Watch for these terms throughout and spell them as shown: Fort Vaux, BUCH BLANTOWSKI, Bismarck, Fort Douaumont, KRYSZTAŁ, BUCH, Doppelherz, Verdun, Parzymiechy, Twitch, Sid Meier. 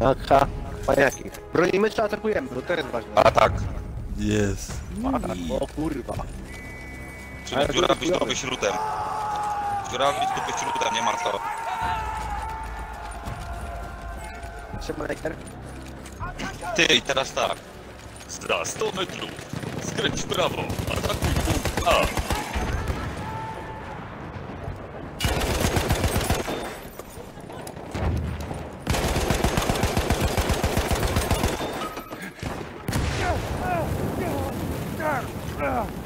Aha, pajaki. Bronimy czy atakujemy, bo to jest ważne. Atak. Jest. Atak, o kurwa. Czyli dziura być dupy śrutem. Dziura być dupy śrutem, nie ma co. Trzymaj najter. Ty, teraz tak. Za 100 metrów. Skręć w prawo. Atakuj punkt A.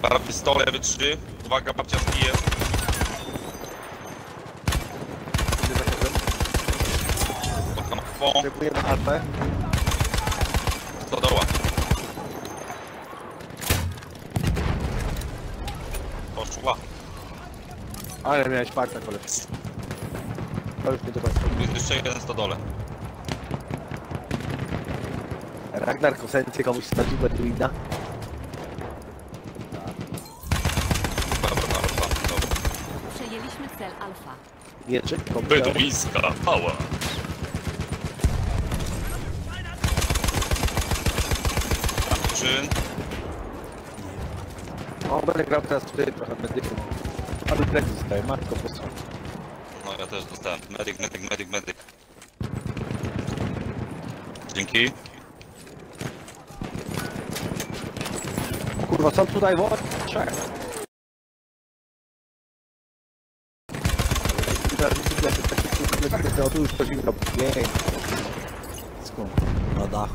Para pistole W3. Uwaga, babcia zbije. Dziękuję na HP. To doła. Poszła. Ale miałeś parka, kolego. To już nie do końca. Jeszcze jeden stodole. Ragnar, kosencie komuś stadzi Bedwina. Przejęliśmy cel alfa. Mieczyk, Bedwińska pała. O, będę grał teraz tutaj trochę medyków. Ale medyk zostaje, matko posłuchaj. No ja też dostałem. Medyk. Dzięki. Kurwa, są tutaj wod? Trzech. O, tu już to zimno. Jej. Skąd? Na dachu.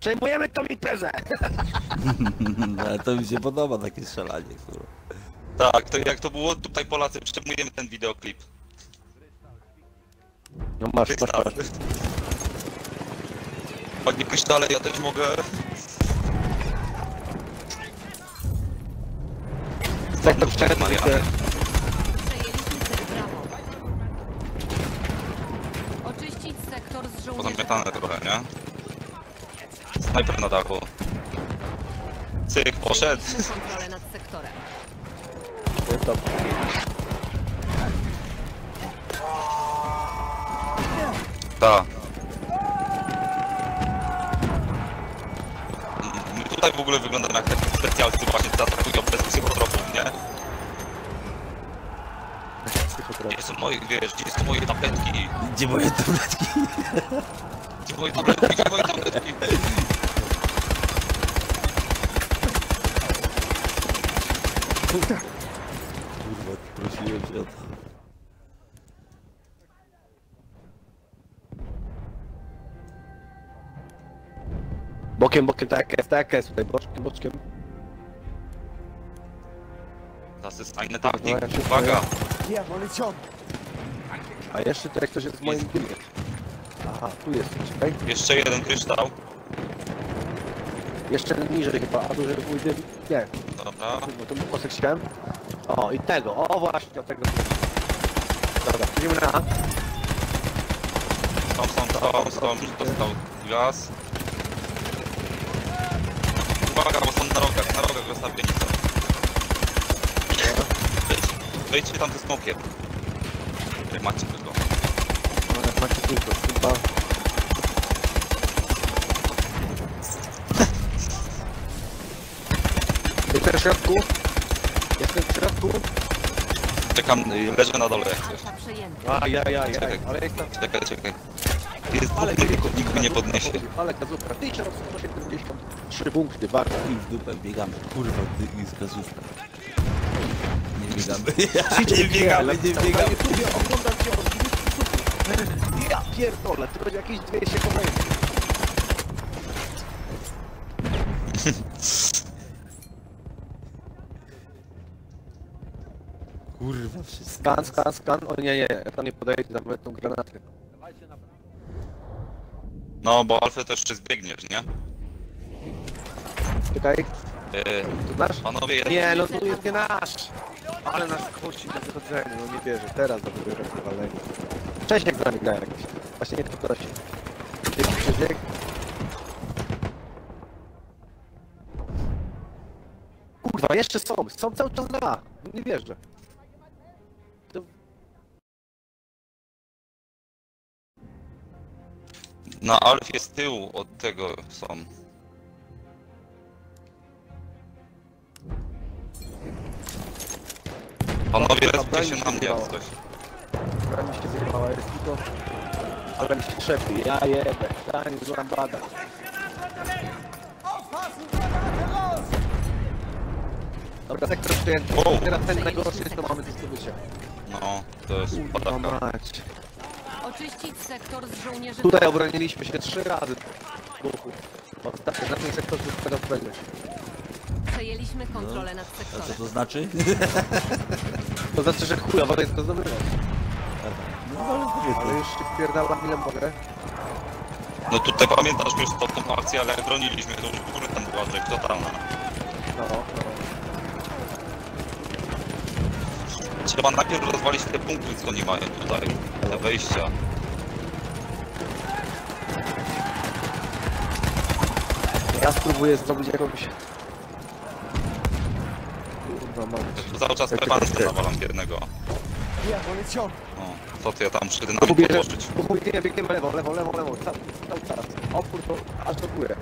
Przejmujemy tą imprezę! Ale to mi się podoba takie strzelanie, kurwa. Tak, to jak to było tutaj Polacy, przejmujemy ten wideoklip. No masz. Panie Krysztale, ja też mogę. Tak to przejmujemy. Oczyścić sektor z żołnierzami. Pozamiatane trochę, nie? Snajper na dachu. Cyk, poszedł. Kontrolę nad sektorem. Ta. My tutaj w ogóle wyglądamy jak taki specjalcy właśnie zaatakują bez psychotropów, nie? Gdzie są moje, wiesz, gdzie są moje tabletki? Gdzie moje tabletki? Gdzie moje tabletki? Kurwa, prosiłem cię o to. Bokiem, tak jest tutaj, boczkiem. Das ist eine Taktik, uwaga! A jeszcze tutaj ktoś jest w moim dymie. Aha, tu jest, czekaj. Jeszcze jeden kryształ. Jeszcze niżej chyba, a tu żeby mój dym... Nie. Dobra. Tu był kosek ścian. O, i tego, o właśnie, o tego. Dobra, idziemy na... Dostał gaz. Uwaga, bo są na rogach rozstawieni są. Wejdźcie tam ze smokiem. Macie tylko. Chyba. Jestem w środku. Czekam, leżę na dole. Ale jestem. Czekaj. Jest, ale nikt mnie nie podniesie. Ale gazówka, 1173 punkty, warto i w dupę biegamy. Kurwa, ty jest gazówka. Nie biegamy. Nie biegamy. Ja pierdolę, tylko jakieś 200 kolejnych. Kurwa, wszystko. Skan. O nie, ja tam nie podejdę, tam tą granatę. No, bo Alfę też jeszcze zbiegniesz, nie? Czekaj. To nasz? Panowie, ja... Nie, no tu jest nie nasz. Ale nas kości na wychodzeniu, no nie wierzę. Teraz dopiero rozwalenie. Wcześniej z nami grają jakieś. Właśnie nie tylko rośnie. Krzysiek. Kurwa, jeszcze są. Są cały czas na. Nie wierzę. Na Alfie z tyłu od tego są. Panowie, respcie się na mnie jak coś. Gra mi się zjebała, jest tylko... Ale mi się trzepi, ja jebę, ja nie złam bada. Dobra, sektor przyjęty, teraz ten najgorszy jest, to mamy dystrybucję. No, to jest padawka. Oczyścić sektor z żołnierzy... Tutaj obroniliśmy się 3 razy. Ostatnio, na ten sektor już teraz będzie. Przejęliśmy kontrolę nad sektorem. A co to znaczy? To znaczy, że chuja, bo jest to zdobywać. Ale już się wpierdala ile mogę. No tutaj pamiętasz już tą akcję, ale jak broniliśmy, to już góry tam była rzecz totalna. No, no. Trzeba najpierw rozwalić te punkty, co nie mają tutaj, te wejścia. Ja spróbuję zrobić jakąś... To cały czas pewanstę zawalam jednego. O, co ty, ja tam przy dynamiku położyć? Biegiem lewo, cały czas. Opór to aż do góry.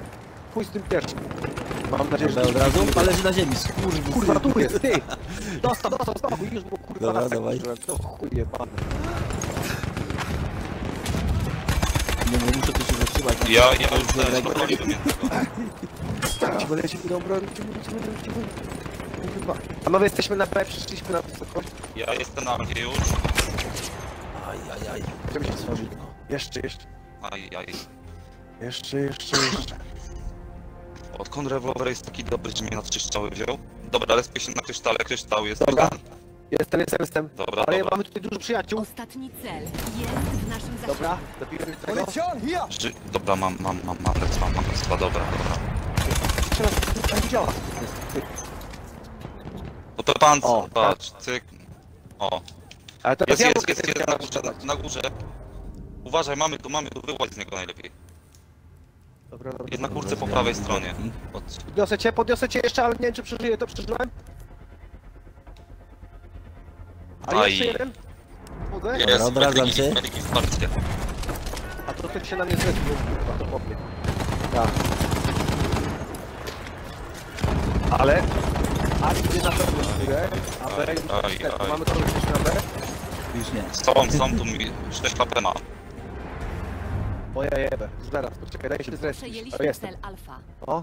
Pójdź z tym pierwszym. Mam nadzieję, że od razu leży na ziemi, skurwa. Kurwa, tu jest, ty! Dostał, już było kurwa. Dobra, dawaj. To chuje, panie. Nie muszę tu się zatrzymać. Ja już teraz podchodzi do mnie. Bo ja się idę obronić, Panowie, jesteśmy na B, przyszliśmy na wysokość. Ja jestem na mnie już. Ajajaj. Będziemy się stworzyć. Jeszcze. Ajajaj. Jeszcze. Odkąd rewolwer jest taki dobry, że mnie na kryształy wziął? Dobra, lepiej się na krysztale, kryształ jest... Dobra. Jestem. Dobra, ale mamy tutaj dużo przyjaciół. Ostatni cel jest w naszym zasięgu. Dobra, dobijemy tego. Dobra, mam, dobra. Jeszcze raz, nie działa. To pan, patrz, cyk. O. Ale to jest na górze. Uważaj, mamy tu wyłazić z niego najlepiej. Dobra. Jest na kurce po prawej stronie. Podniosę cię jeszcze, ale nie wiem, czy przeżyję, to przeżyłem. A jeszcze jeden? Jest, odradzam się. A to ty się na mnie zlecił, to chłopie. Tak. Ale... A idzie na pewno chwilę, a B już tak, mamy to już na B? Już nie. Są tu mi 6 HP ma. Bo ja jebę, zaraz, poczekaj, daj się zrespić. Jestem. O?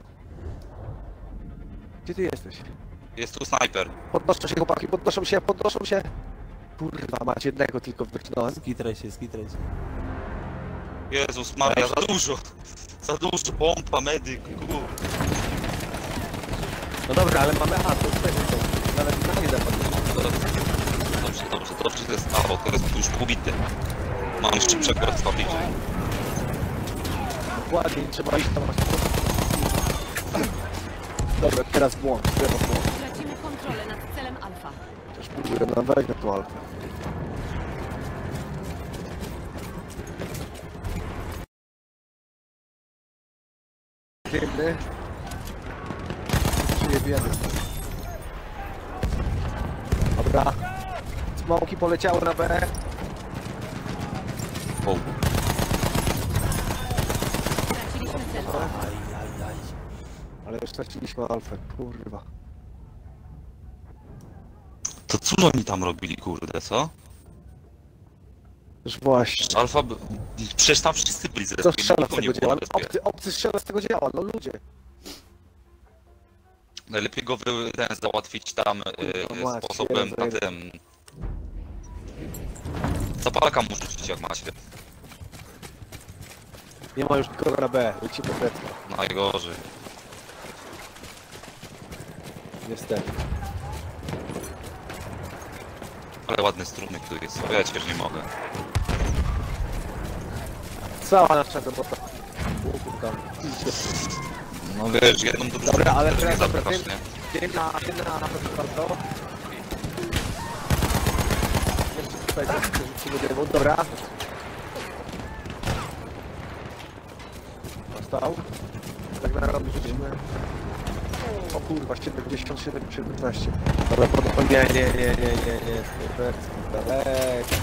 Gdzie ty jesteś? Jest tu snajper. Podnoszą się chłopaki, podnoszą się. Kurwa, macie jednego tylko wyciągnąłem. Skitraj się. Jezus Maria, za dużo, pompa, medyk, No dobra, ale mamy A, to tutaj są. Nawet nie zapadnie. Dobrze, to jest A, bo to jest już pobity. Mam jeszcze przekrót z fabryczą. Dokładnie, trzeba iść tam. Dobra, teraz błąd, Tracimy kontrolę nad celem Alfa. Też próbuję na wejść na to Alfa. Dziękuję. Dobra. Smoki poleciały na B. Ale już straciliśmy Alfę, kurwa. To cóż oni tam robili, kurde, co? Już właśnie. Alfa... Przecież tam wszyscy byli zresztą. To strzela z tego działa. Obcy strzela z tego działa, no ludzie. Najlepiej go załatwić tam sposobem na tym. Zapalaka mu rzucić jak macie. Nie ma już nikogo na B, leci po plecy. Najgorzej. Niestety. Ale ładny strunek tu jest, ja cię nie mogę. Cała nasza robota. No wiesz, jedną do dobra, ale teraz zapraszam. Jedna na bardzo. Jeszcze tutaj rzucimy drewno, dobra. Dostał. Tak na robi rzucimy. O kurwa, 77 przy 15. Ale podobnie. Nie, daleko.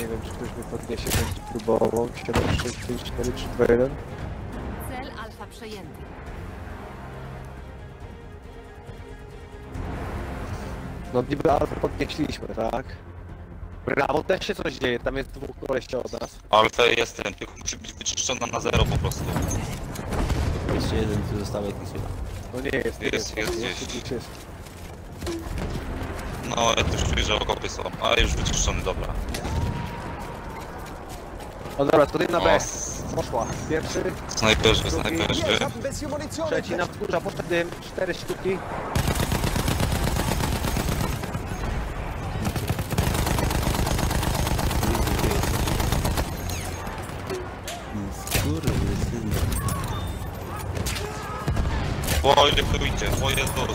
Nie wiem, czy ktoś mnie podniesie, będzie próbował. 7, 6, 5, 4, 3, 2, 1. Cel alfa przejęty. No niby alfa podnieśliśmy, tak? Brawo, też się coś dzieje, tam jest dwóch koleści od nas. Alfa jest ten, tylko musi być wyczyszczona na zero po prostu. Jeszcze jeden, który został jakiś chyba. No nie jest, jest. No, ja też czuję, że okopy są, ale już wyczyszczony, dobra. O dobra, tutaj na B. Poszła. Pierwszy. Snajperzy. Trzeci na wzgórza, poszedł dym, 4 sztuki. O, ile próbujcie, o Jezus. Nie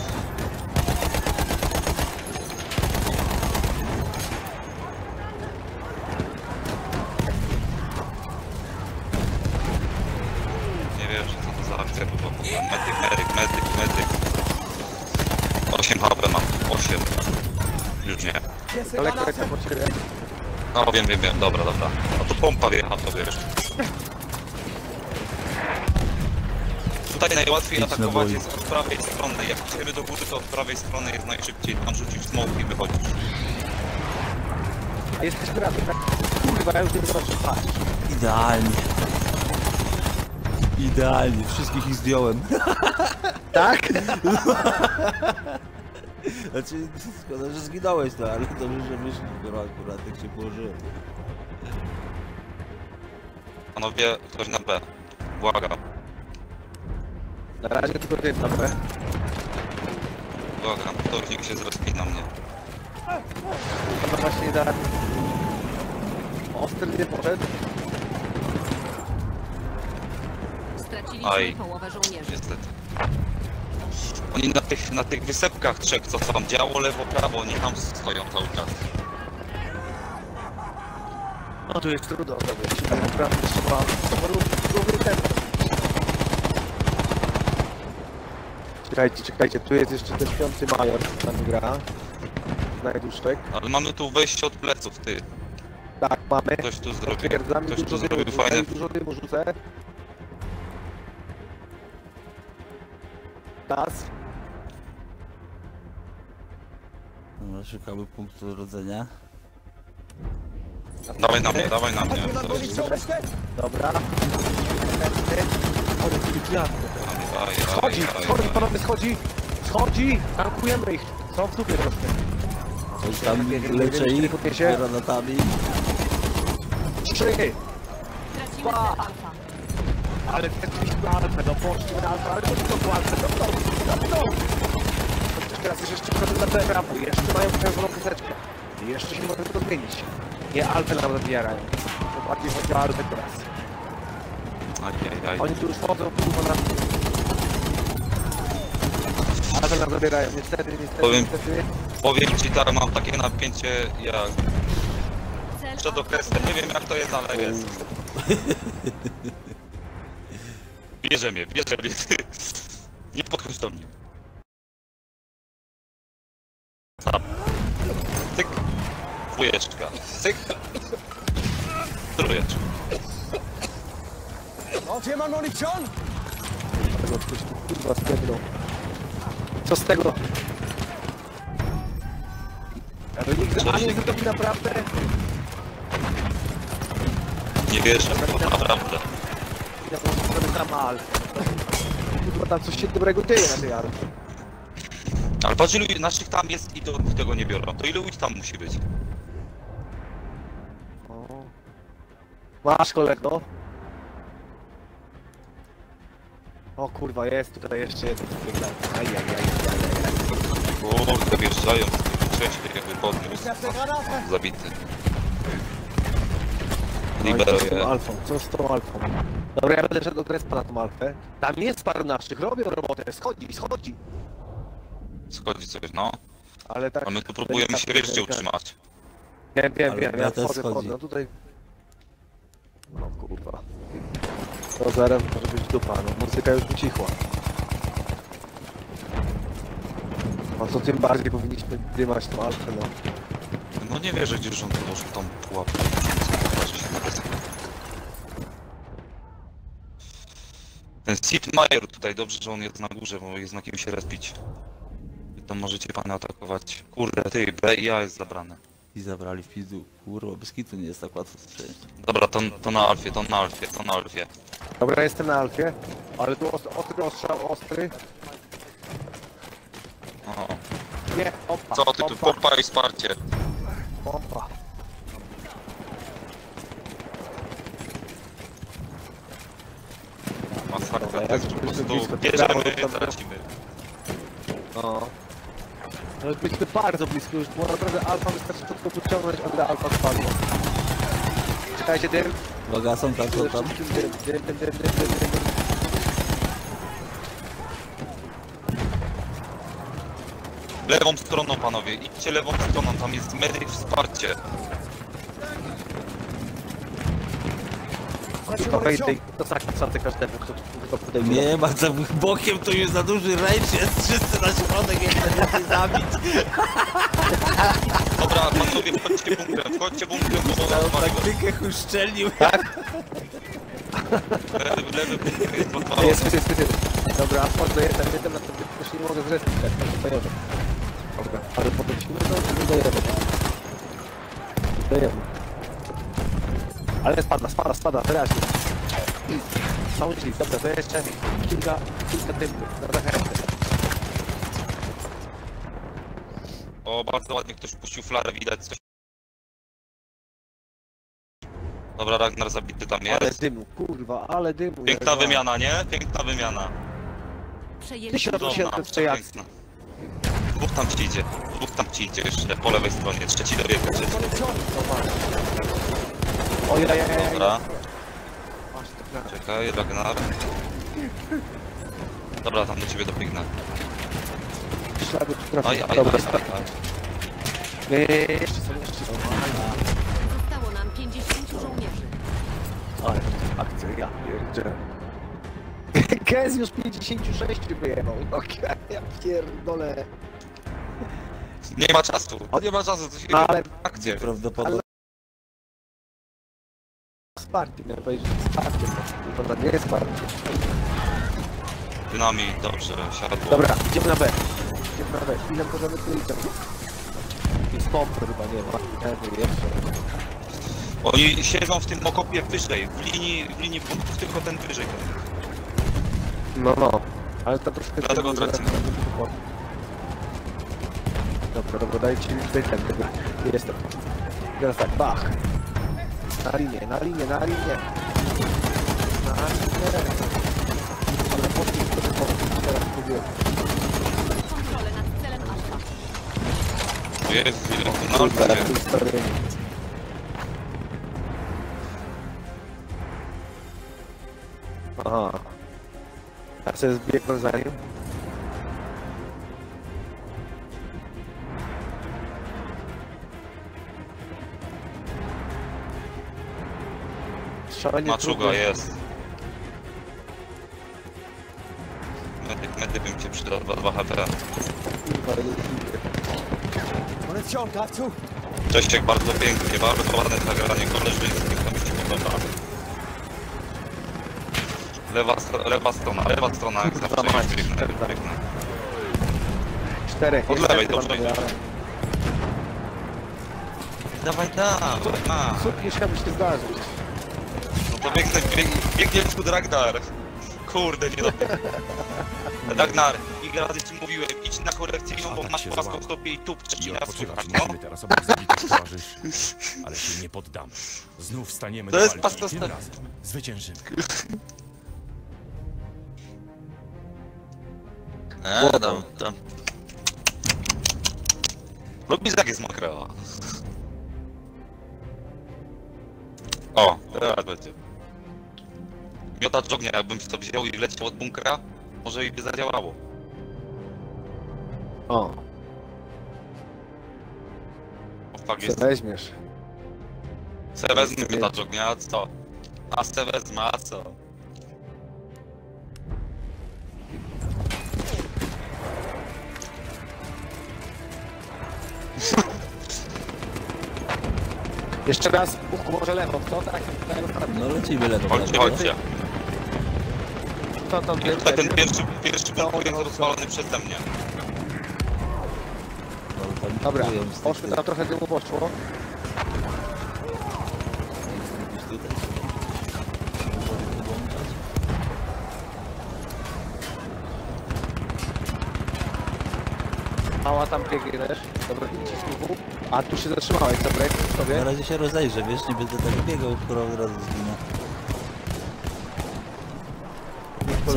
wiem, że to za akcja była. Medyk. 8 HP mam, 8. Już nie. Lekka po ciebie. No wiem, dobra. A to pompa wjechała, to wiesz. Tutaj najłatwiej atakować jest od prawej strony. Jak idziemy do góry, to od prawej strony jest najszybciej. Tam rzucisz smoke i wychodzisz. Jesteś prawie, tak? Kurwa, ja już nie zobaczę. Idealnie. Wszystkich ich zdjąłem. Tak? Znaczy, szkoda, że zginąłeś, no, ale dobrze, że wyszli. Kurwa, akurat tak się położyłem. Panowie, ktoś na B. Błagam. Na razie tylko ty na B. Dobra, tornik się zrozpina mnie. Chyba właśnie da. Ostry nie poszedł. Straciliśmy połowę żołnierzy. Niestety. Oni na tych wysepkach trzech, co tam działo, lewo, prawo, oni tam stoją cały czas. No tu jest trudno, dobra, naprawdę trzeba Czekajcie, tu jest jeszcze ten 5. major, tam gra. Znajduszek. Ale mamy tu wejście od pleców, ty. Tak, mamy. Ktoś tu zrobił, fajne. Dużo dymu rzucę. Czas. No, szukamy punktu rodzenia. Dawaj na mnie. Dobra. Schodzi, panowie, tankujemy ich, są w dupie proste. Coś tam leczę ich, granatami. 3, 2. Ale wtedy na alfę, no poszli na alfę, ale poszli to płacę, no. Teraz jest jeszcze problem na B, jeszcze mają pełną kuseczkę. Jeszcze się może to zmienić. Nie, alfę nam zabierają. To bardziej chodzi o alfę teraz. Oni tu już wchodzą, kurwa na... Ale to nam zabierają, niestety. Powiem ci tak, mam takie napięcie jak... Przed okresem, nie wiem jak to jest, ale jest. Bierze mnie. Nie podchodź do mnie. Sam. Cyk. Wujeczka. Cyk. Trójeczka. Co z tego? Ani zrobi naprawdę? Nie wierzę, to naprawdę. Ja po prostu zrobię tam alfę. Chyba tam coś się dobrego dzieje na tej alfie. Ale patrz, ilu naszych tam jest i to tego nie biorą. To ilu ludzi tam musi być? O. Masz kolego? O kurwa, jest tutaj jeszcze jeden. Ajajaj. Kurde, wjeżdżają z tych części, jakby podniósł. Zabity. Libero, co z tą alfą? Dobra, ja będę szedł do Krespa na tą alfę. Tam jest paru naszych, robią robotę, schodzi. Schodzi coś, no. Ale tak... A my tu próbujemy się jeszcze utrzymać. Wiem, ja wchodzę, no tutaj... No kurwa. To zaraz może być dupa, no muzyka już ucichła. A to tym bardziej powinniśmy dymać tą alfę, no. No nie wierzę, gdzież on położył tą pułapkę. Ten Sid Meier tutaj, dobrze, że on jest na górze, bo jest na kimś respić. I to możecie pana atakować. Kurde, ty, B i A jest zabrane. I zabrali w pizdu. Kurwa, bez kitu nie jest tak łatwo strzelić. Dobra, to na alfie, to na alfie, to na alfie. Dobra, jestem na alfie, ale tu ostry ostrzał, ostry. O. Nie, opa, co ty tu, popa i wsparcie. Opa. Masakra, ja po prostu bierzemy, tracimy. No. Ale byliśmy bardzo blisko już, bo naprawdę alfa wystarczy tylko podciągnąć, a gdy alfa spadło. Czekajcie, dym. Uwaga, są tam, są tam. Dym. Lewą stroną, panowie, idźcie lewą stroną, tam jest medyk, wsparcie. Nie ma, za bokiem to już za duży rejcz jest, wszyscy na środek, jak chcecie zabić. Dobra, panowie, wchodźcie bunkrem, bo on taktykę uszczelnił. Tak? Lewy bunker jest podpalony. Dobra, wchodzę, jestem na tym, już nie mogę zresztą, tak, to dobra, ale potem się dojemy. Ale spada, wyraźnie. Są drzwi, dobra, to jeszcze kilka typów na zachętę. O, bardzo ładnie ktoś puścił flarę, widać coś. Dobra, Ragnar zabity tam jest. Ale dymu, kurwa, ale dymu. Piękna jak wymiana, nie? Piękna wymiana. Przejęcie przepiękna. Dwóch tam ci idzie jeszcze, po lewej stronie, trzeci dobiega. Ojej. Dobra. Czekaj, Ragnar. Dobra, tam do ciebie dobiegnę. Aj. Jeszcze są. Zostało nam 50 żołnierzy. Ale akcja, ja pierdzielę. Gez już 56 wyjechał. Okej, ja pierdolę. Nie ma czasu, to się... Ale... Akcje. Prawdopodobnie. Sparty, miałem powiedzieć, że sparty, prawda, nie jest sparty. Dynamit, dobrze, siadło. Dobra, idziemy na B, ile możemy tu idziemy? I stąd chyba nie ma, jeszcze. Oni siedzą w tym okopie wyżej, w linii punktów, tylko ten wyżej. No, ale to troszkę... Dlatego tracimy. Dobra, dajcie mi tutaj ten, dobra, jestem. Teraz tak, bach. Na linię. Ale po tym, co teraz mówiłem. Kontrolę nad celem alfa. Jest, ile to na alfie. Aha. Ja sobie zbiegnę za nim. Maczuga jest. Medyk bym cię przydał, 2 HP. Cześć, bardzo pięknie, bardzo ładne zagranie koleżeńskie, to mi się podoba. Lewa strona, jak zawsze już biegnę. 4. Od lewej, dobrze idzie. Dawaj. Słuchaj, byś się zdarzył. No biegnie w chód Ragnar. Kurde, nie dobrze. Ragnar, ile razy ci mówiłem, idź na korekcję, bo masz płaską stopie i tupczeć i nas słuchasz, no? Teraz obok zabitych towarzyszy, ale się nie poddamy. Znów staniemy do walki, tym razem zwyciężymy. Tam. Lubisz, jak jest mokra. O, teraz będzie. Miotacz ognia, jakbym to wziął i leciał od bunkra, może i by zadziałało. O. Weźmiesz. Se wezmę miotacz ognia, a co? A se wezmę, a co? Jeszcze raz, Buchu, może lewo, kto tak? No lecimy lewo. Chodźcie, chodźcie. Kto tam pierwszy? Ten pierwszy Buchu jest rozwalony przeze mnie. Dobra, poszły, tam trochę dymu poszło. Mała tam biegniesz, dobra, a tu się zatrzymałeś, dobra, sobie. Na razie się rozejrzę, wiesz, nie będę tak biegał, skoro od razu zginę.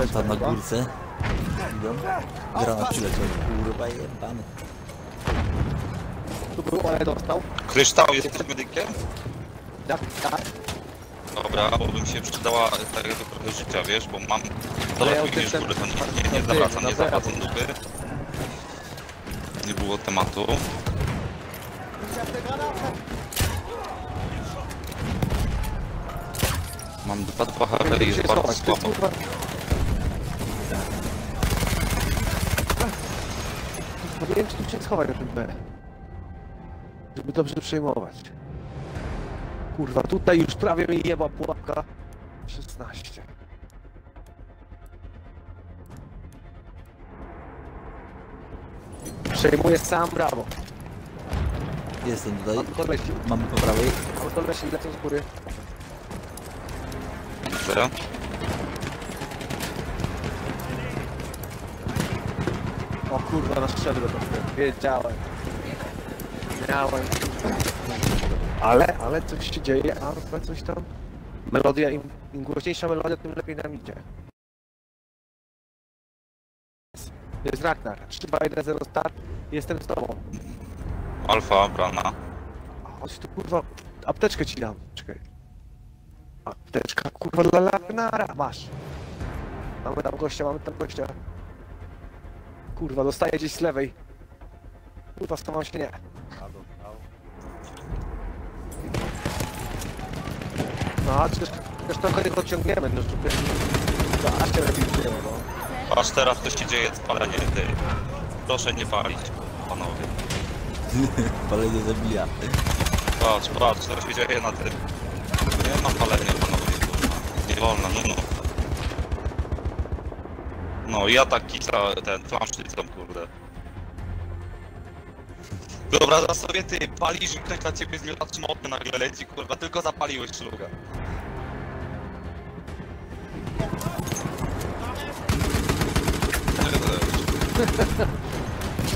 Są tam na górce. Idą. Granat przyleciał, kurwa jebany. Tu był, ale dostał. Kryształ, jesteś medykiem? Tak, tak. Dobra, bo bym się przydała tak jakby trochę życia, wiesz, bo mam... Dobra, ja widzisz, kurde, to nie zawracam dupy. Nie było tematu. Mam dwa HL i jest bardzo słabo. Nie wiem, czy tu się schować na tym B. Żeby dobrze przejmować. Kurwa, tutaj już prawie mi jeba pułapka. 16. Przejmuję sam brawo. Jestem tutaj. Mamy po prawej. Autolesi lecą z góry. Dobra. O kurwa, rozszedłem to. Wiedziałem. Miałem. Ale coś się dzieje, ale coś tam. Melodia, im głośniejsza melodia, tym lepiej nam idzie. Jest Ragnar, 3-2-1-0 start, jestem z tobą. Alfa, brana. Chodź tu kurwa, apteczkę ci dam, czekaj. Apteczka kurwa dla Ragnara, masz. Mamy tam gościa. Kurwa, dostaję gdzieś z lewej. Kurwa, stawał się nie. No, też trochę ich odciągniemy, no żeby... To aż się lepiej wzięło, no. Aż teraz to się dzieje spalenie, ty. Proszę nie palić, panowie. Palenie zabija. Patrz, teraz się dzieje na tym. Nie ma palenia, panowie, kurwa. Nie wolno, no. Ja tak kica, ten flanszczycą, kurde. Dobra, za sobie ty, palisz i ktoś na ciebie z nieotrzymotny nagle leci, kurwa, tylko zapaliłeś szlugę.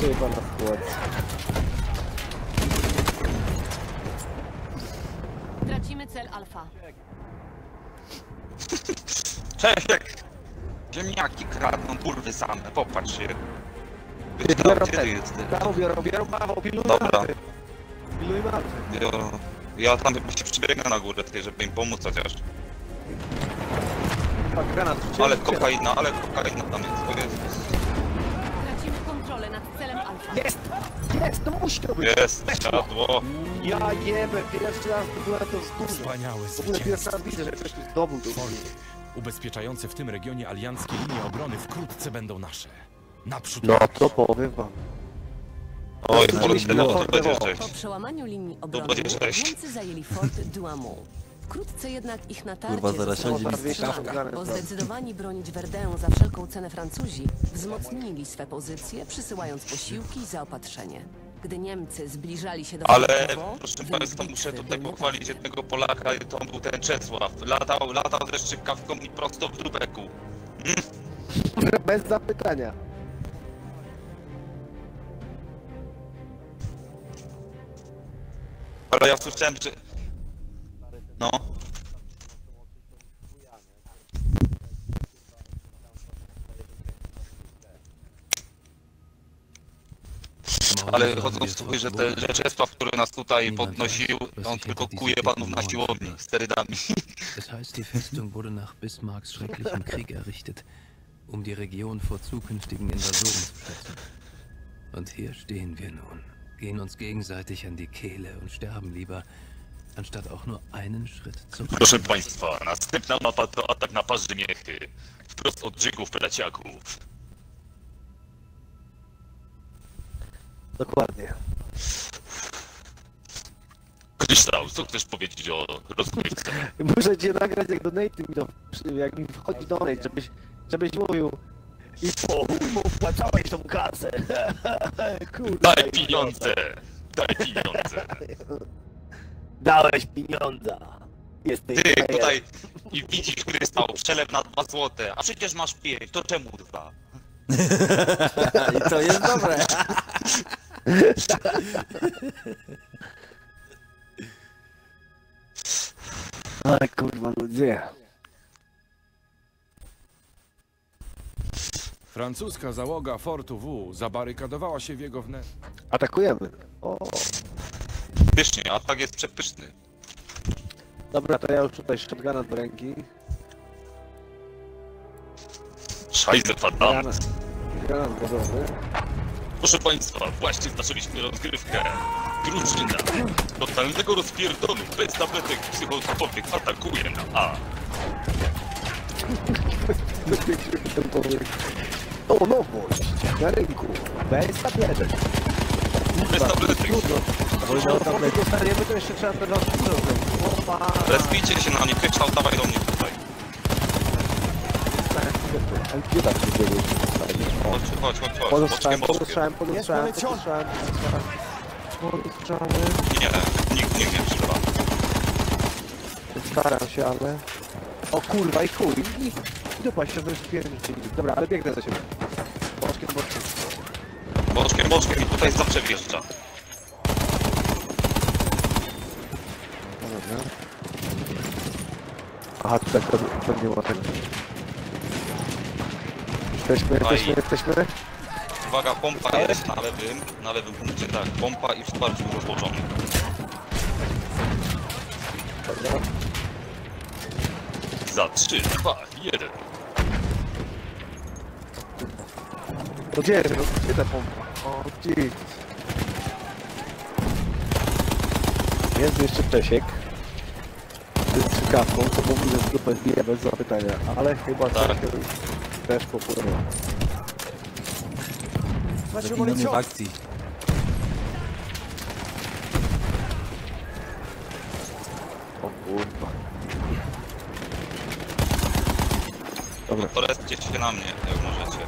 Chyba na chłodz. Tracimy cel alfa. Czek! Ziemniaki kradną kurwy same, popatrz się. Biorą Paweł, piluj marty. Ja tam się przybiegnę na górę, żeby im pomóc chociaż. Ale kokaina tam jest. Jest, to musi to być! Jest, siadło! Ja jebę, pierwszy raz to była to wzgórza. W ogóle pierwszy raz widzę, że ktoś tu zdobył do woli. Ubezpieczające w tym regionie alianckie linie obrony wkrótce będą nasze. Naprzód! No to powiem wam. Oj, to będzie 6. Po przełamaniu linii obrony Niemcy zajęli Fort Douaumont. Wkrótce jednak ich natarcie bo zdecydowani bronić Verdun za wszelką cenę Francuzi wzmocnili swe pozycje, przysyłając posiłki i zaopatrzenie. Gdy Niemcy zbliżali się do... Ale, proszę państwa, muszę tutaj pochwalić jednego Polaka, to był ten Czesław. Latał ze szczypkawką i prosto w Lubeku. Bez zapytania. Ale ja słyszałem, że... No. Ale chodząc tu, że ten Czesław, który nas tutaj podnosił, on tylko kuje panów na siłowni z sterydami. Das heißt, die Festung wurde nach Bismarcks schrecklichem Krieg errichtet, um die Region vor zukünftigen Invasoren zu schützen. Und hier stehen wir nun, gehen uns gegenseitig an die Kehle und sterben lieber. Proszę państwa, następna mapa to atak na Parzymiechy. Wprost od dżigów pelaciaków. Dokładnie. Krystał, co chcesz powiedzieć o rozgrywce? Muszę cię nagrać, jak donate mi jak mi wchodzi donate, żebyś mówił. I po wpłacałeś tą kasę. Kurwa, daj pieniądze! Daj pieniądze! Dałeś pieniądza! Jesteś ty fajer. Tutaj i widzisz Krystał, przelew na 2 złote, a przecież masz 5, to czemu 2? I to jest dobre! Ale kurwa ludzie. Francuska załoga Fortu W zabarykadowała się w jego wnętrzu. Atakujemy. O. Pysznie, atak jest przepyszny. Dobra, to ja już tutaj shotguna do ręki. Szajze fatalne. Granat gazowy. Proszę państwa, właśnie zaczęliśmy rozgrywkę. Drużyna totalnego rozpierdolu, bez tabletek psychotropowych atakuje na A. O, nowość! Na rynku! Bez tabletek! Bez tabletek! Dostaniemy to jeszcze trzeba teraz zrobić. Lezbijcie się na nie, kryczał, dawaj do mnie tutaj. Ale gdzie tak się dzieje? Chodź. Podostrzałem. Nie, nikt nie przyda. Staram się, ale... O kurwa i chuj! I dopaść się wyspierdzi. Dobra, ale biegnę za siebie. Boczkiem i tutaj zawsze wjeżdża. Dobra. Aha, tutaj pewnie łatek. Jesteśmy. Uwaga, pompa jest na lewym punkcie, tak. Pompa i wsparcie rozłożone. Za 3, 2, 1. Gdzie ta pompa? O, gdzie? Jest jeszcze Czesiek. Z czykawką, to powinien zgrupę zbija bez zapytania, ale chyba tak. Też popłynęła. Zaginąłem w akcji. O kurwa. Dobra. No to reszcie się na mnie, jak możecie.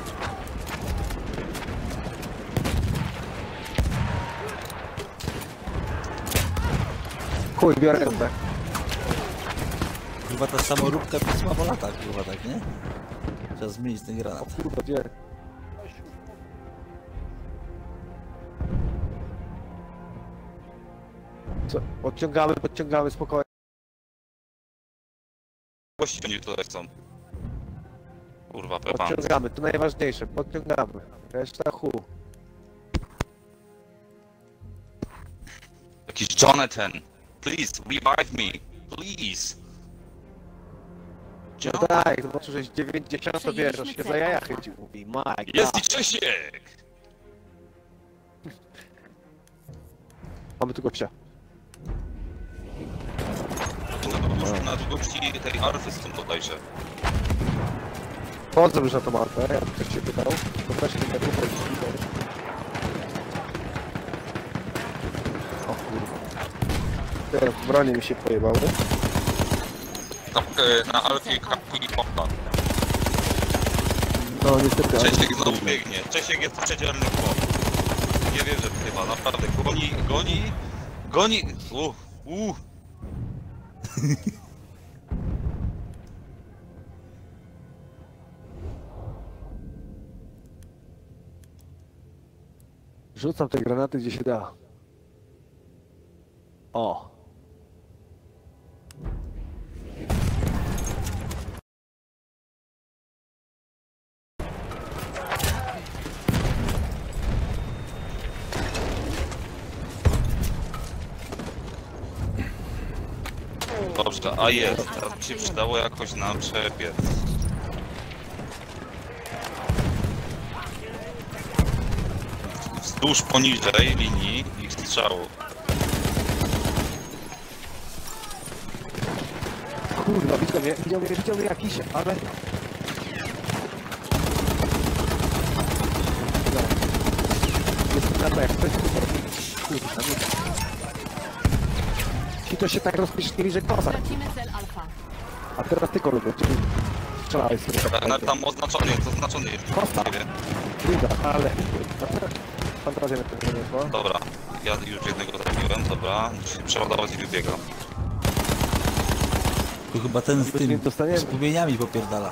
Chuj, biorę rębę. Chyba ta samoróbka pisma po latach, chyba tak, nie? Trzeba zmienić ten granat. O kurwa, gdzie? Co? Podciągamy, spokojnie. Właściwie oni tutaj są. Kurwa, pepan. Podciągamy, to najważniejsze, podciągamy. Reszta hu. Jakiś Jonathan. Please, revive me. Please. No tak, zobaczył, że jest 90, to wiesz, aż się za jaja chyci mówi, Mike. Jest i Czesiek! Mamy tylko psia. Na długości tej arfy są bodajże. Chodzę już na tą arfę, ja bym ktoś się pytał. Poproszę ten taką policzkę. O kurwa. Te bronie mi się pojebały. Na alfie kapku i pompa. No niestety... Czesiek znowu biegnie. Czesiek jest przecielny chłop. Nie wiem, że chyba naprawdę goni... Rzucam te granaty gdzie się da. O! Dobrze, a jest, teraz mi się przydało jakoś na przebiec. Wzdłuż poniżej linii ich strzału. Kurwa, widział mnie jakiś, ale... Jestem na B, ktoś kurwa, nie. I to się tak rozpieszczyli, że kozak. A teraz tylko lubię, czyli strzelałeś sobie. Tam oznaczony jest. Kostak. Widać, ale... Fantazja to nie wyszło. Dobra, ja już jednego trafiłem, dobra. Muszę przeładować i wybiega. To chyba ten z tymi wspomnieniami popierdala.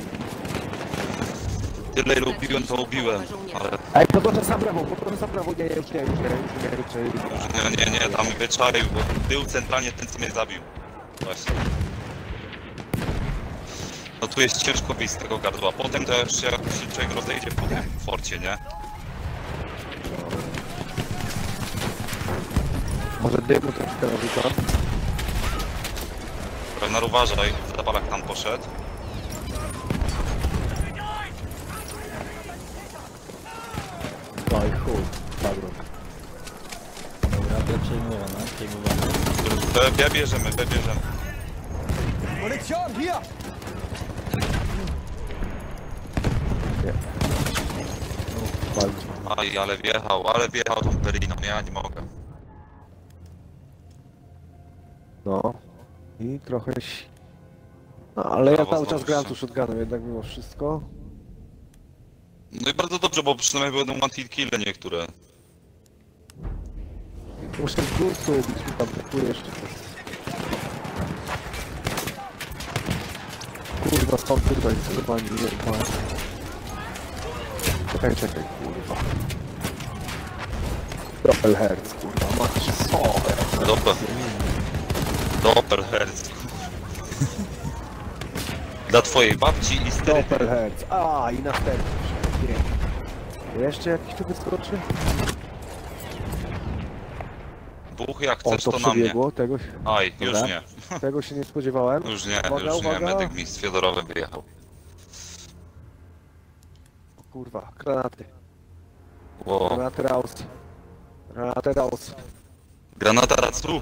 Tyle ile ubiłem, to ubiłem, ale... Ej, podnoszę sam brawo, nie, nie, tam wyczaił, bo był centralnie ten, co mnie zabił. Właśnie. No tu jest ciężko wyjść z tego gardła, potem to jeszcze jak się człowiek rozejdzie po tym forcie, nie? Może dymu trochę robi to? Pewnie uważaj, zapalak tam poszedł. Oj chuj, padł. Dobra, to przejmowane. Bebierzemy. Aj, ale wjechał tą Periną, ja nie mogę. No i trochę... No, ale ja cały czas grałem tu shotgunem, jednak mimo wszystko. No i bardzo dobrze, bo przynajmniej będą one-hit kille niektóre. Muszę w górce ubić, mi tam brakuje jeszcze coś. Kurwa, stąd tutaj, chyba nie wiem. Czekaj, kurwa. Doppelherz, kurwa, macie sobie. Doppelherz. Dla twojej babci i stery. Doppelherz, a i na stery. Jeszcze jakiś tu wyskoczy? Buch, jak chcesz, to na mnie. Tego... Aj, już dobra. Nie. Tego się nie spodziewałem. Już nie. Medyk mi z Fiodorowym wyjechał. O kurwa, granaty. Wow. Granaty raus. Granata raus tu.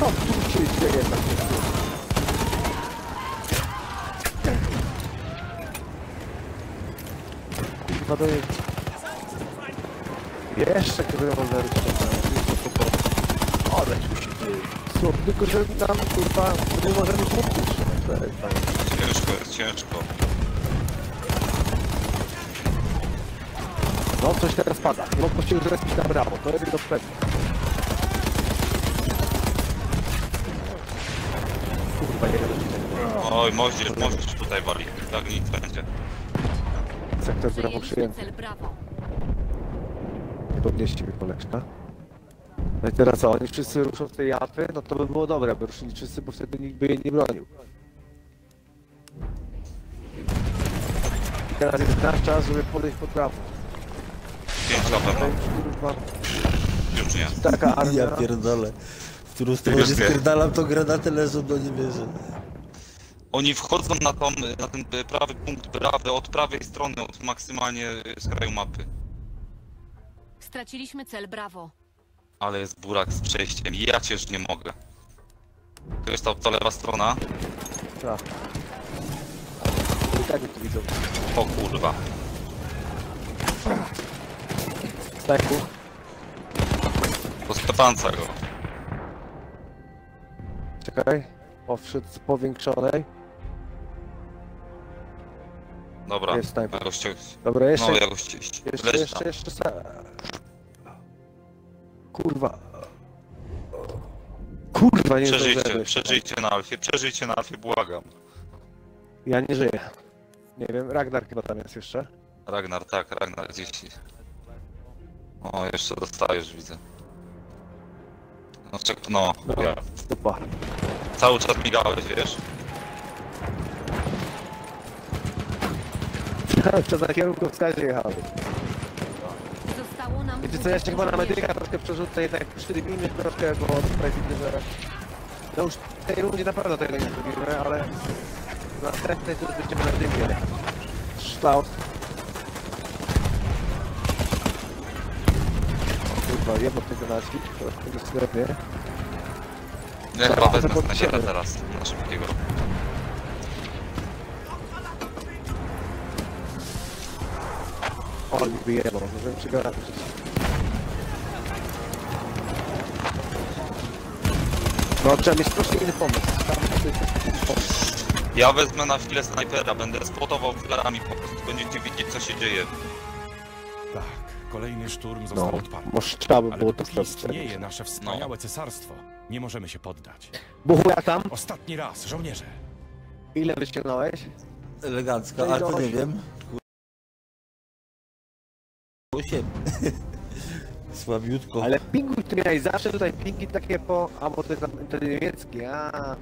Co tu się dzieje tak? Jeszcze kierowalery to ale tu się dzieje. Słuchaj, tylko że tam kurwa, nie możemy kupić. Ciężko. No coś teraz pada. Mogło się już respić na brawo, to robię to pewnie. Kurwa, nie wiem. Oj, moździerz tutaj wali, tak nic będzie. Sektor brawo przyjęty. Nie podnieście mi koleczka. No i teraz co, oni wszyscy ruszą z tej japy? No to by było dobre, by ruszyli wszyscy, bo wtedy nikt by jej nie bronił. I teraz jest nasz czas, żeby podejść pod prawo. 5 na pewno. Już nie. Taka armia. Ja pierdolę. W którą stronę się spierdalam, to granaty leżą, do nie wierzę. Oni wchodzą na ten prawy punkt brawy, od prawej strony, od maksymalnie z kraju mapy. Straciliśmy cel brawo. Ale jest burak z przejściem, ja cię już nie mogę. To jest ta lewa strona. Tak. I tak to widzą. O kurwa. Steku. Postapanca go. Czekaj, powszedł z powiększonej. Dobra, jest dobra, jeszcze Kurwa, nie żyję. Przeżyjcie na Alfie, błagam. Ja nie żyję. Nie wiem, Ragnar chyba tam jest jeszcze. Ragnar gdzieś. O, jeszcze dostajesz, widzę. No. Dobra, ja. Cały czas migałeś, wiesz? To na kierunku wskaźnie jechały. Wiecie co, ja się chyba na medyka troszkę przerzucę, jednak 4 miny troszkę, bo tutaj widzę, że... No już w tej rundzie naprawdę tego nie zrobimy, ale... Na następnej to będziemy na dymie. Kształt. Kurwa, jedno tego na świt, to jest sklepie. Nie, chyba wezmę na siebie teraz, na szybkiego. O, nie wyjebał, możemy się go raczyć. No, trzeba mieć troszkę inny pomysł. Ja wezmę na chwilę snajpera, będę spotował flarami, po prostu będziecie widzieć, co się dzieje. Tak, kolejny szturm został odparty. Może trzeba by było to zrobić. Ale istnieje nasze wspaniałe cesarstwo. Nie możemy się poddać. Buchu, jak tam? Ostatni raz, żołnierze. Ile wyciągnąłeś? Elegancko, ale to nie wiem. 8. Słabiutko. Ale pingu ty miałeś zawsze tutaj pingi takie po... A bo to jest niemieckie, a.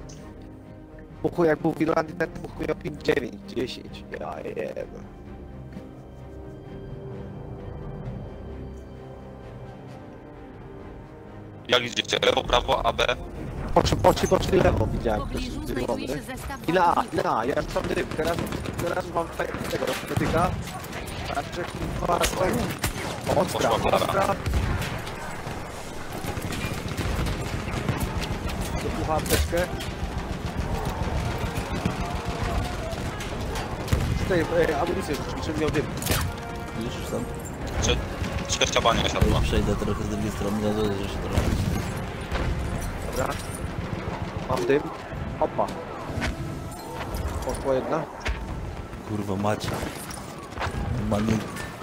Buchu, jak był w Irlandii, ten buchu miał ping 9, 10. Ja jem. Jak idziecie? Lewo, prawo, AB? Poszli lewo, widziałem. I na A, ja już tam ryb. Teraz mam tutaj tego dotyka. Patrzę, kurwa, ostra. Dopucham teczkę. Tutaj amunicję rzeczywiście miał dym. Widzisz już tam? Sześciabania siadła. Przejdę trochę z drugiej strony, zazwyczaj się trochę. Dobra. Mam dym. Hopa. Poszła jedna. Kurwa macie.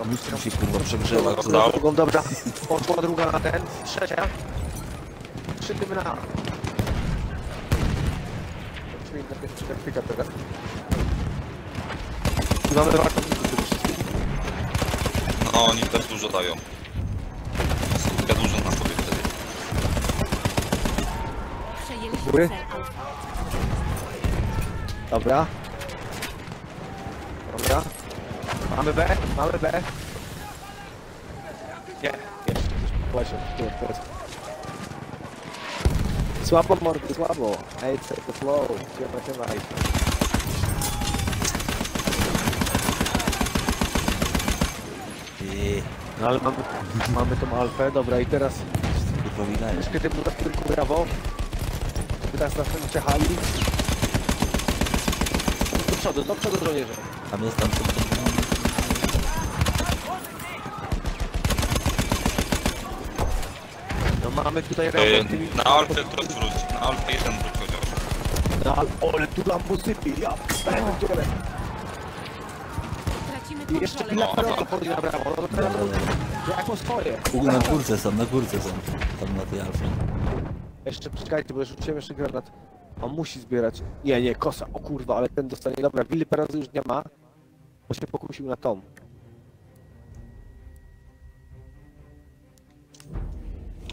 Muszę się kurwa przegrzewać. Dobra. Poszła druga na ten. Trzecia. Trzy dymy na... Czyli na pierwszy czerpika teraz. Mamy no, oni też dużo dają. Słupka dużo na sobie wtedy. Dobra. Dobra. Mamy B. Nie, jeszcze. Właśnie, tu. Słabo, mordy, słabo. Ej, to flow. Trzymaj. No ale mamy tą alfę, dobra i teraz... Wypominajesz. Kiedy był tak tylko brawo. Teraz na tym przechali. Do przodu żołnierze. Tam jest tam... No mamy tutaj... na alfę to wróć, na alfę jeden wróć. Na alfę, ale tu lampu sypi, ja wstałem w dziurę. Jeszcze na parę chodzi na brawo, no to teraz jaką swoje. Na górce są, tam na tej alfie. Jeszcze przeczekajcie, bo już rzuciłem jeszcze granat. On musi zbierać. Nie, kosa, o kurwa, ale ten dostanie. Dobra, Willy Perazy już nie ma, bo się pokusił na tom.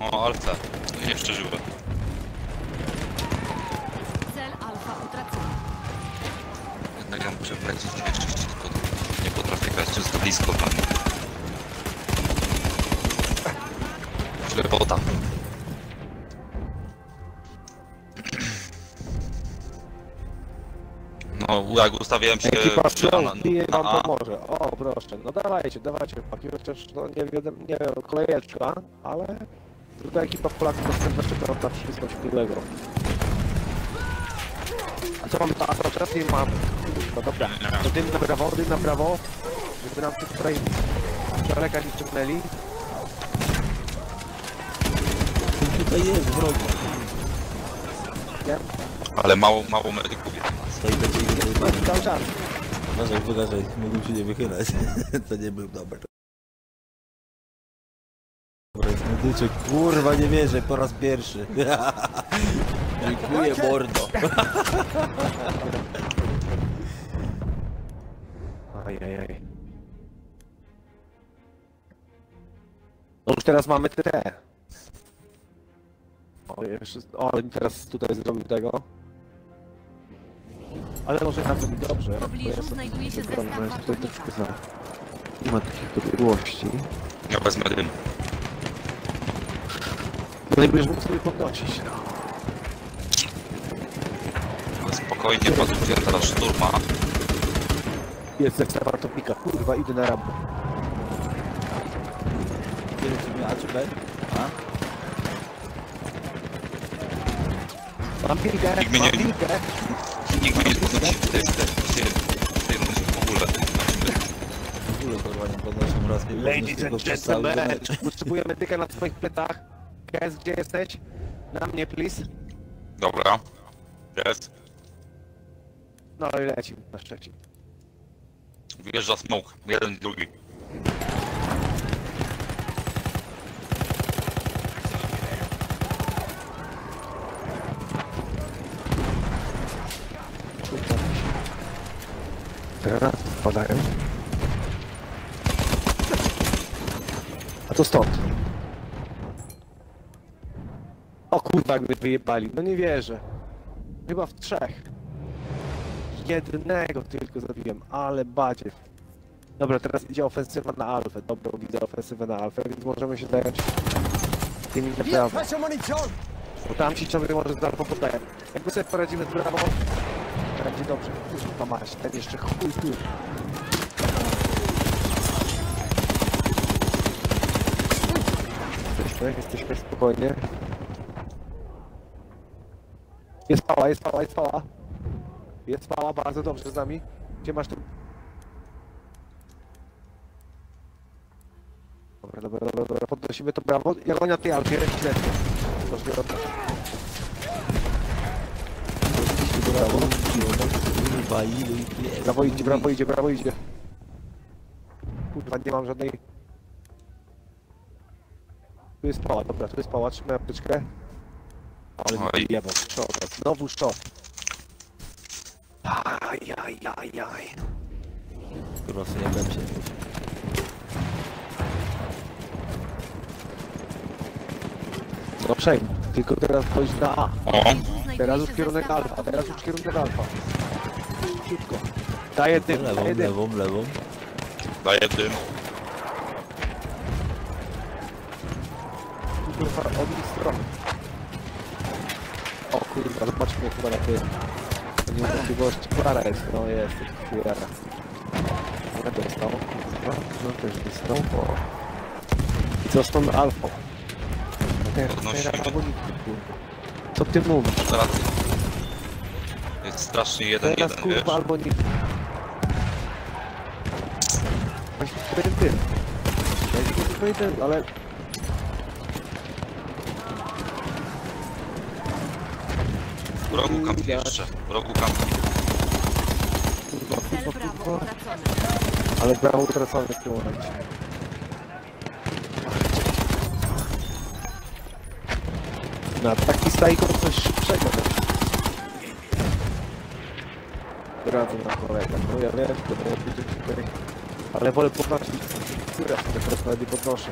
O, alfa, jeszcze żywe. Cel alfa utracony. Jednak ja muszę wlecieć jeszcze. Nie potrafię grać już za blisko tam. Ślepota. No, jak ustawiałem się na wam pomoże. O, proszę. No dawajcie. Chociaż no nie wiem, kolejeczka, ale... Druga ekipa Polaków dostępna jeszcze prawda wszystko śpiewnego. A co mamy tam? A teraz nie mamy. No dobra, to dym na prawo, żeby nam tutaj z daleka nie ciągnęli. Tutaj jest wrogi. Ale mało medyków jest. Stoi będzie cały czas. Uważaj, mógłbym się nie wychylać. To nie był dobry. Medyczek, kurwa nie wierzę, po raz pierwszy. Dziękuję mordo. Ajajaj. No już teraz mamy te. O, jeszcze... O, ale teraz tutaj zrobił tego. Ale może na to mi dobrze. W pobliżu znajduje się zestaw wartownika. Nie ma takich doległości. Ja wezmę dym. Najbliż mógł sobie podnosić. Spokojnie, podróżuję teraz szturma. Jest zestaw wartownika. Kurwa, idę na rampę. Nie wiem, czy A czy B? A? Mam pilkę! Nikt mnie nie podnosi w tej rundzie w ogóle. Podnoszą raz. Ladies and gentlemen! Potrzebuję medyka na twoich plecach. Kes, gdzie jesteś? Na mnie, please. Dobra. Kes. No i leci, na szczęście. Wjeżdża smoke, jeden i drugi. Teraz wpadają. A to stąd. O kurwa, jakby wyjebali. No nie wierzę. Chyba w trzech. Jednego tylko zabiłem, ale badziew. Dobra, teraz idzie ofensywa na alfę. Dobra, widzę ofensywę na alfę, więc możemy się dać tymi naprawdę. Bo tam ci ciągle może z alfą poddaję. Jakby sobie poradzimy z brawą. Będzie dobrze, kurwa masz, ten jeszcze chuj tu. Jesteśmy spokojnie. Jest pała. Jest pała, bardzo dobrze z nami. Gdzie masz tu? Dobra, podnosimy to brawo. Jak oni na tej alfie, śledźmy. Możemy robić. Brawo idzie. Kurwa, nie mam żadnej... Tu jest pała, trzymaj apteczkę. Ale jebo, znowu szczot. Ajajajaj. Kurwa, sobie nie będę się. No przejmę, tylko teraz chodź na A. Teraz już kierunek alfa, Szybko. Daję dym, lewą. Daję dym. Kurwa, od tej strony. O kurwa, zobaczmy chyba na tym. To nie ma możliwości, klara jest, no jest, klara. Ja dostał, kurwa, no też dostał, bo... I co z tą alfą? Co ty mówisz? Jest strasznie jeden, teraz kurwa, wiesz? Albo nic. Weź ten, ale... W rogu kampi. Kurwa. Ale brawo utracone w tym momencie. Na taki stajko coś szybszego. Radzę na kolega, no ja wiem, to było tutaj. Ale wolę popatrzeć, która sobie teraz nawet nie podnoszę.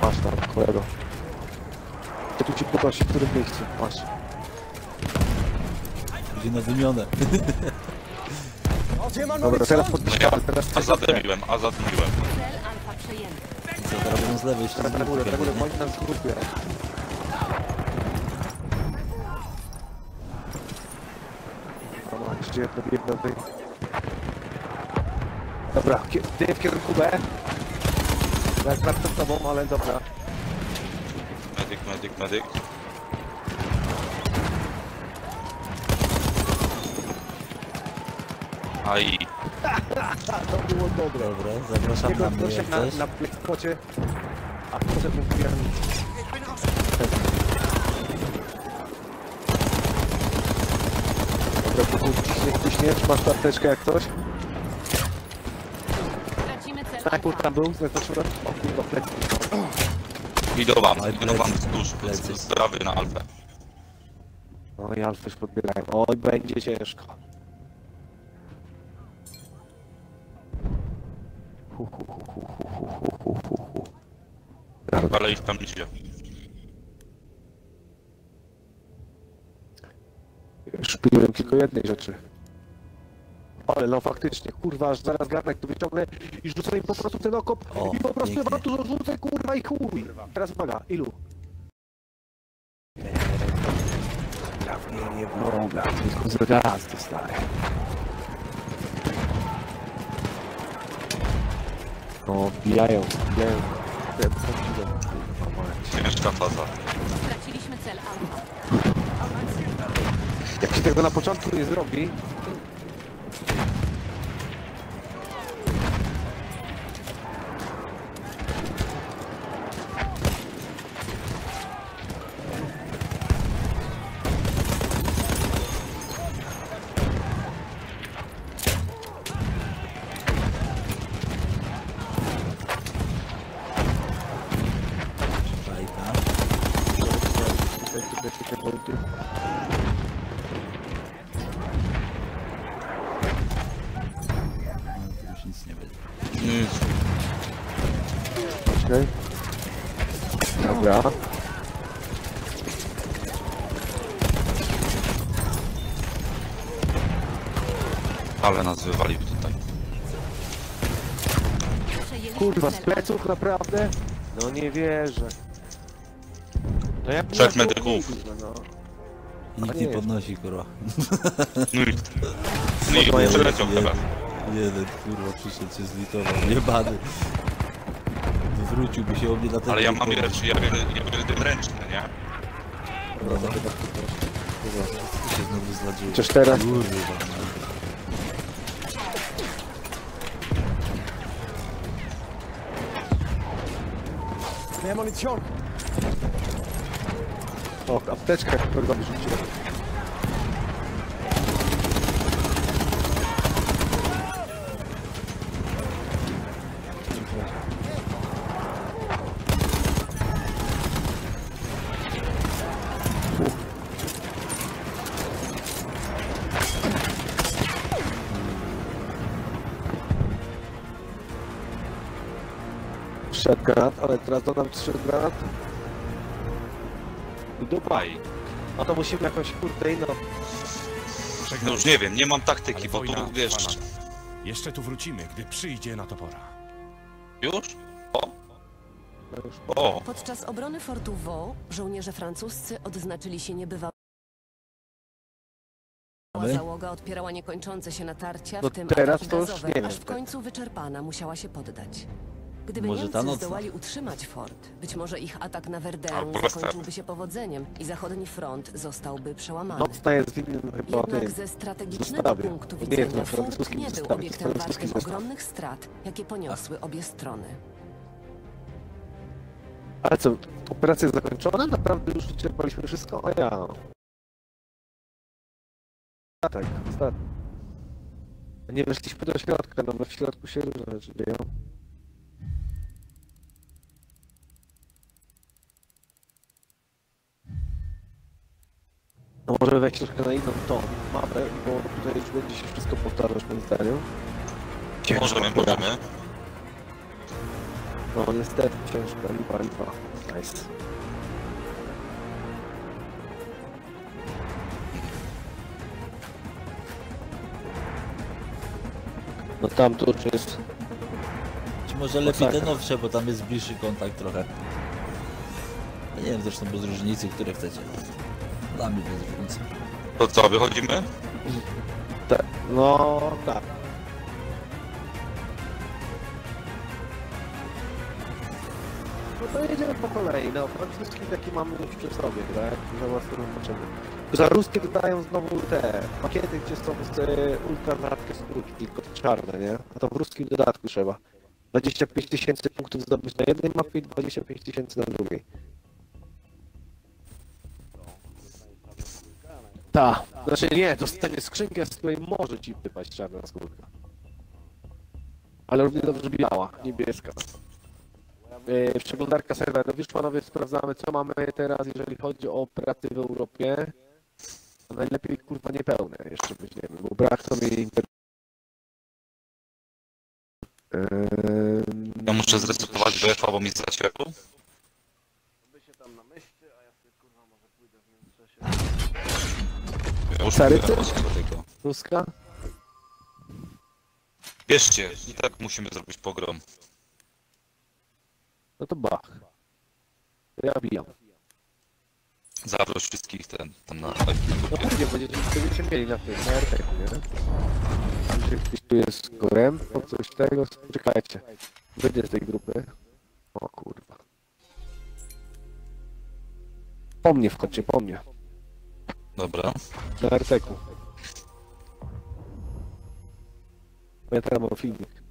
Patrz tam, kolego. To tu się podnosi, w którym miejscu, patrz. Idzie na dymione. Dobra, teraz podpisałem, A zadymiłem. Teraz będą z lewej jeszcze. Teraz moim tam skurpie. Dobra, ty w kierunku B. Ja zwracam z tobą, ale dobra. Medyk. Aj. To było dobre. Dobra, zapraszam na mnie. Proszę na plekocie. A proszę mówiłem. Masz tarteczkę jak coś? Snajpur tam był, znaczyłem. O kurwa, plecy. Widowam wzdłuż strawy na alfę. Oj, alfę już podbierają. Oj, będzie ciężko. Ale ich tam idzie. Wpiłem tylko jednej rzeczy. Ale no faktycznie, kurwa, aż zaraz garnek tu wyciągnę i rzucę im po prostu ten okop i po prostu chyba tu rzucę, kurwa, i chuj. Teraz uwaga, ilu? Pragnienie wroga, tylko z raz dostanę. No, wbijają. Ciężka faza. Straciliśmy cel alfa. Jak się tego na początku nie zrobi... Dobra. Ale nas wywalił tutaj. Kurwa, z pleców naprawdę? No nie wierzę. No ja 3 medyków. Nikt nie podnosi, kurwa. Nikt. Nikt nie przeleciał chyba. Jeden, kurwa, przyszedł się zlitował, niebany. Wróciłby się o mnie na ten... Ale ja mam rzeczy, ja biorę ręczny, nie? Dobra, się znowu zladziło. Chociaż teraz... Nie ma nic. O, apteczka, kurwa, wyrzuciłem. Granat, ale teraz dodam 3 granat. Dubaj. A to musimy jakoś, kurde, inną. No już nie wiem, nie mam taktyki, bo tu wiesz... Jeszcze tu wrócimy, gdy przyjdzie na to pora. Już? O! Podczas obrony fortu Vaux żołnierze francuscy odznaczyli się niebywałą... Załoga odpierała niekończące się natarcia, w tym ataki gazowe, aż w końcu wyczerpana musiała się poddać. Gdyby może Niemcy zdołali utrzymać fort, być może ich atak na Werderę zakończyłby się powodzeniem i zachodni front zostałby przełamany. Nocna jest w innym chyba. Jednak ze strategicznego punktu widzenia fort nie był obiektem walki ogromnych strat, jakie poniosły obie strony. Ale co, operacja jest zakończona? Naprawdę już wyczerpaliśmy wszystko? A ja... Tak, tak. Nie weszliśmy do środka, no bo w środku się różne rzeczy dzieją. No może wejść troszkę na inną tą mapę, bo tutaj już będzie się wszystko powtarzać, moim zdaniem. Możemy. No niestety ciężka lipa. Nice. No tam tu już jest... Czy może lepiej te nowsze, bo tam jest bliższy kontakt trochę. Ja nie wiem zresztą bez różnicy, które chcecie. To co, wychodzimy? Tak, no tak. No to jedziemy po kolei, no francuski taki mamy już przy sobie, tak? Za własne potrzeby. Za ruskie dodają znowu te pakiety, gdzie są ultranatkę skrótki, tylko czarne, nie? A to w ruskim dodatku trzeba. 25 000 punktów zdobyć na jednej mapie i 25 000 na drugiej. Ta, znaczy nie, dostanie skrzynkę, z której może ci wypaść czarna skórka. Ale równie dobrze biała, niebieska. Przeglądarka serwerów. Już panowie sprawdzamy, co mamy teraz, jeżeli chodzi o operaty w Europie. A najlepiej, kurwa, niepełne jeszcze weźmiemy, bo brak to mi internetu. Ja muszę zresetować BFA, bo mi zaciekło. Starycyc? Tuska? Bierzcie, i tak musimy zrobić pogrom. No to Bach. Ja bijam. Zaproś wszystkich ten, tam na... No pewnie, będziecie mieli na tym, na RTK, nie? Tu jest Gorem, po coś tego, czekajcie. Wyjdzie z tej grupy. O kurwa. Po mnie wchodźcie, po mnie. Dobra. Na RTK. Ja teraz mam filmik.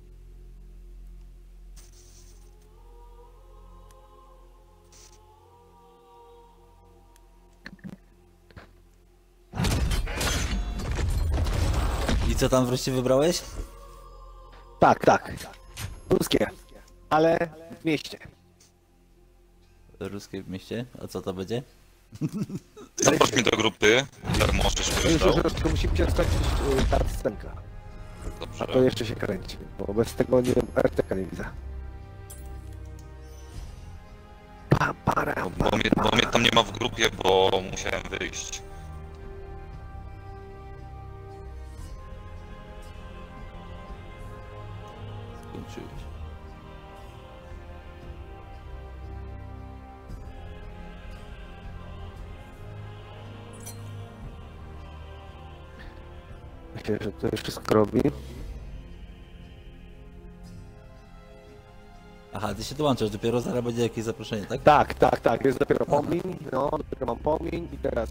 I co tam wreszcie wybrałeś? Tak, tak. Ruskie. Ale w mieście. Ruskie w mieście? A co to będzie? Zaproś mnie do grupy. Jak możesz wybrać. Tylko musimy się skończyć ta scenka. Dobrze. A to jeszcze się kręci, bo bez tego nie RTK nie widzę. Bo mnie tam nie ma w grupie, bo musiałem wyjść. Skończyłeś. Myślę, że to jeszcze skrobi. Aha, ty się dołączasz, dopiero zaraz będzie jakieś zaproszenie, tak? Tak, tak, tak, jest dopiero pomiń, no, dopiero mam pomiń i teraz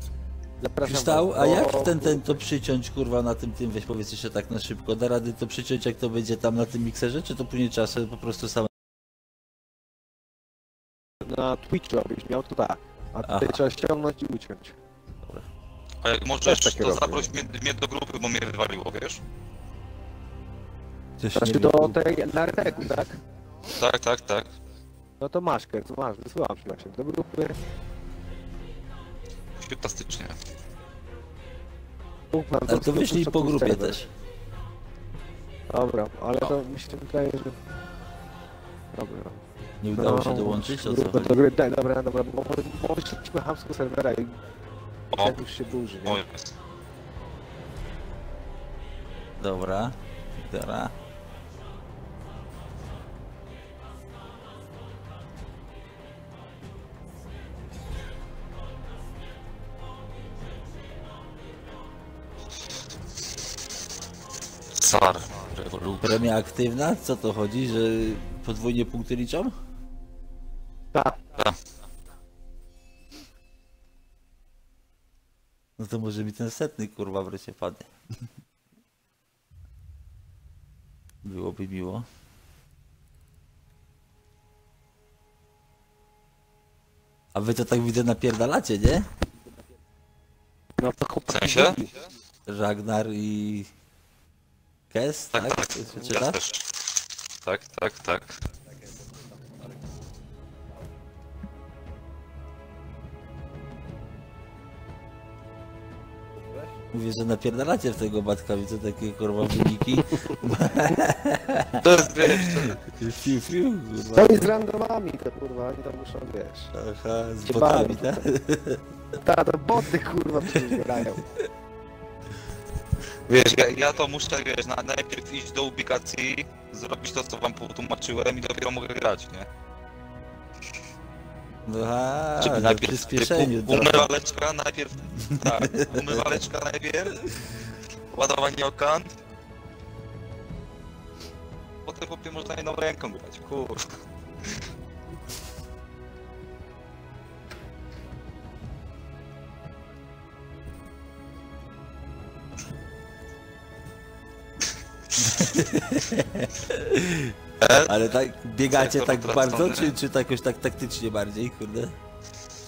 zapraszam... Kryształ, a jak ten to przyciąć, kurwa, na tym, weź powiedz jeszcze tak na szybko, da rady to przyciąć, jak to będzie tam na tym mikserze, czy to później trzeba sobie po prostu sam... Na Twitchu, abyś miał, to tak, a tutaj trzeba ściągnąć i uciąć. A jak możesz, to zaproś mnie do grupy, bo mnie wywaliło, wiesz? Znaczy do tej, na RTK, tak? Tak, tak, tak. No to masz, Kerc, masz, wysyłam się właśnie do grupy. Fantastycznie. Ale to wyślij po grupie też. Dobra, ale to mi się wydaje, że... Dobra. Nie udało się dołączyć, o co chodzi? Dobra, dobra, bo wyśliśmy hamsku serwera i... O, już się burzy, nie? O, jest. Dobra, dobra. Sar, rewolucja. Premia aktywna? Co to chodzi, że podwójnie punkty liczą? Tak. No to może mi ten setny, kurwa, wreszcie padnie. Byłoby miło. A wy to tak widzę napierdalacie, nie? No to chłopaki. W sensie? Ragnar i... Kes, tak? Tak, tak. Tak, tak, tak. Mówię, że napierdalacie w tego batka, widzę takie kurwa wyniki. To jest, wiesz, to jest z randomami te kurwa, oni tam muszą, wiesz. Aha, z botami, tak? Tak, to boty kurwa przybierają. Wiesz, ja to muszę, wiesz, najpierw iść do ubikacji, zrobić to, co wam tłumaczyłem i dopiero mogę grać, nie? Aha, czyli na przyspieszeniu. Umywaleczka najpierw, tak, umywaleczka najpierw, ładowanie okan, potem można jedną ręką grać, kurwa. Ale tak biegacie tak bardzo, czy jakoś tak taktycznie bardziej, kurde?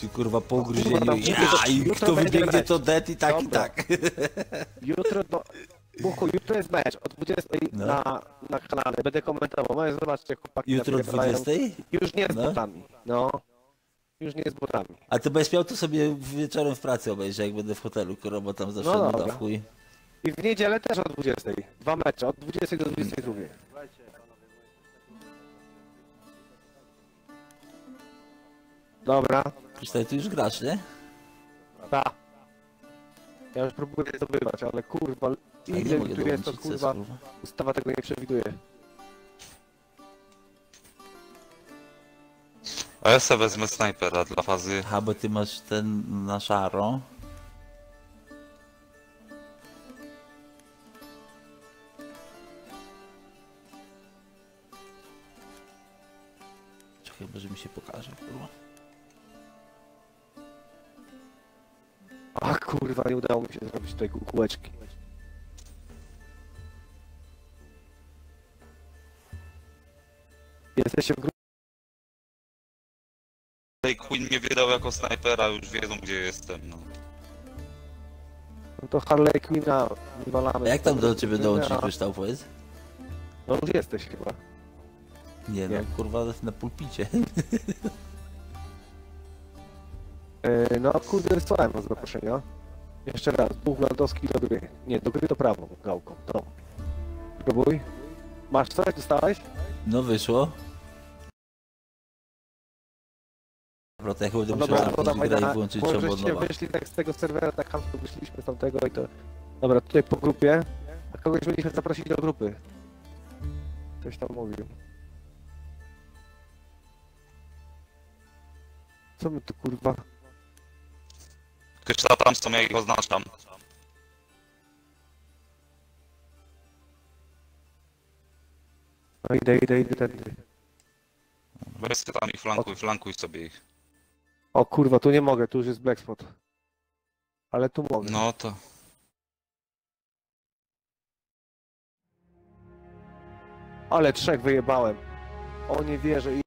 Czy kurwa po ugryzieniu i kto wybiegnie to dead i tak, dobra. I tak. Jutro do... Buchu, jutro jest mecz, o 20 no. na kanale, będę komentował, no zobaczcie chłopaki. Jutro o 20? Już nie z butami, no. Już nie z butami. A ty będziesz miał to sobie wieczorem w pracy obejrzeć, jak będę w hotelu, kurwa, bo tam zawsze no da w chuj. I w niedzielę też o 20. Dwa mecze, od 20 do 22. Dobra. Kryształ, ty już grasz, nie? Tak. Ja już próbuję zdobywać, ale kurwa, ile tu jest, to kurwa, ustawa tego nie przewiduje. A ja sobie wezmę snajpera dla fazy. A bo ty masz ten na szaro. Czekaj, może mi się pokaże, kurwa. A kurwa, nie udało mi się zrobić tej kółeczki. Jesteście w grupie. Tej Queen mnie wydał jako snajpera, już wiedzą gdzie jestem, no. No to Harley Queena wywalamy. Jak tam do ciebie dołączyć, Kryształ, powiedz? No już jesteś chyba. Nie, no kurwa, na pulpicie. No kurde, wysłałem was zaproszenia. Jeszcze raz, Buch Landowski do gry. Nie, do gry to prawą gałką, to. Próbuj. Masz coś? Dostałeś? No wyszło. Dobra, to ja chyba będę musiał włączyć ciągle od nowa. Wyszli tak z tego serwera, tak hamsko wyszliśmy z tamtego i to... Dobra, tutaj po grupie. A kogoś mieliśmy zaprosić do grupy. Ktoś tam mówił. Co my tu kurwa? Kryształ tam, co ja ich oznaczam. No idę tędy. Weź tam ich flankuj sobie ich. O kurwa, tu nie mogę, tu już jest black spot. Ale tu mogę. No to... Ale trzech wyjebałem. O nie wierzę,